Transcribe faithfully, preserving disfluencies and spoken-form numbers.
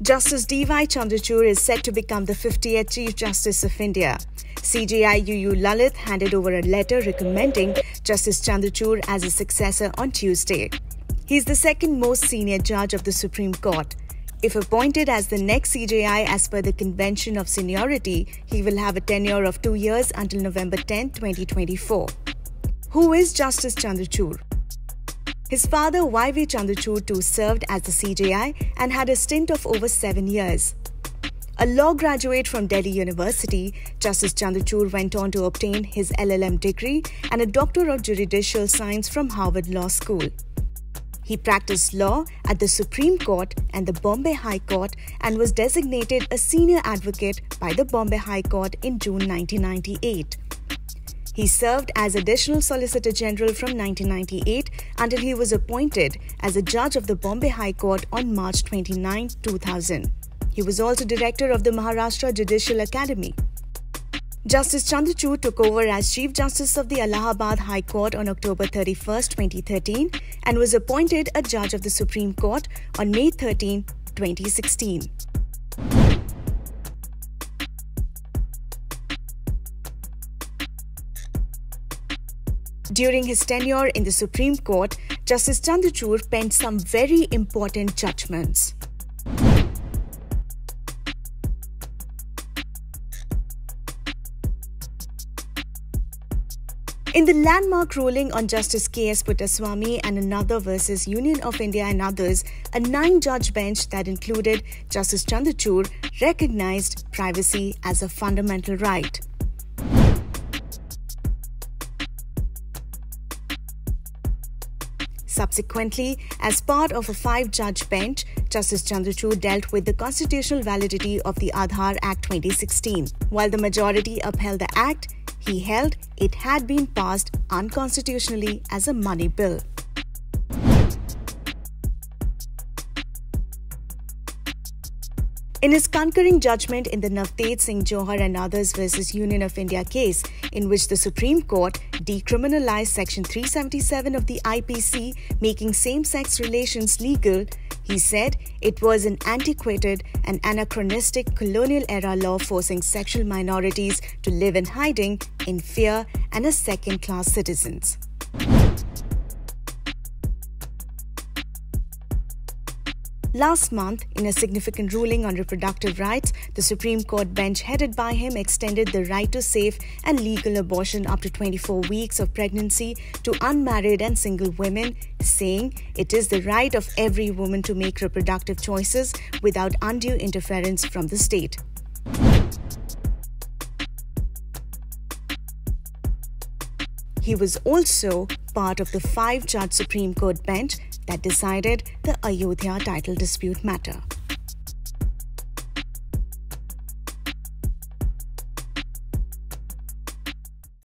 Justice D Y Chandrachud is set to become the fiftieth Chief Justice of India. C J I U U Lalit handed over a letter recommending Justice Chandrachud as his successor on Tuesday. He is the second most senior judge of the Supreme Court. If appointed as the next C J I as per the Convention of Seniority, he will have a tenure of two years until November tenth, twenty twenty-four. Who is Justice Chandrachud? His father Y V Chandrachud the second served as the C J I and had a stint of over seven years. A law graduate from Delhi University, Justice Chandrachud went on to obtain his L L M degree and a Doctor of Juridical Science from Harvard Law School. He practiced law at the Supreme Court and the Bombay High Court and was designated a senior advocate by the Bombay High Court in June nineteen ninety-eight. He served as Additional Solicitor General from nineteen ninety-eight until he was appointed as a judge of the Bombay High Court on March twenty-ninth, two thousand. He was also director of the Maharashtra Judicial Academy. Justice Chandrachud took over as Chief Justice of the Allahabad High Court on October thirty-first, twenty thirteen and was appointed a judge of the Supreme Court on May thirteenth, twenty sixteen. During his tenure in the Supreme Court, Justice Chandrachud penned some very important judgments. In the landmark ruling on Justice K S Puttaswamy and another versus Union of India and others, a nine-judge bench that included Justice Chandrachud recognized privacy as a fundamental right. Subsequently, as part of a five-judge bench, Justice Chandrachud dealt with the constitutional validity of the Aadhaar Act twenty sixteen. While the majority upheld the Act, he held it had been passed unconstitutionally as a money bill. In his concurring judgment in the Navtej Singh Johar and others versus Union of India case, in which the Supreme Court decriminalized Section three seventy-seven of the I P C, making same-sex relations legal, he said it was an antiquated and anachronistic colonial-era law forcing sexual minorities to live in hiding, in fear, and as second-class citizens. Last month, in a significant ruling on reproductive rights, the Supreme Court bench headed by him extended the right to safe and legal abortion up to twenty-four weeks of pregnancy to unmarried and single women, saying it is the right of every woman to make reproductive choices without undue interference from the state. He was also part of the five-judge Supreme Court bench that decided the Ayodhya title dispute matter.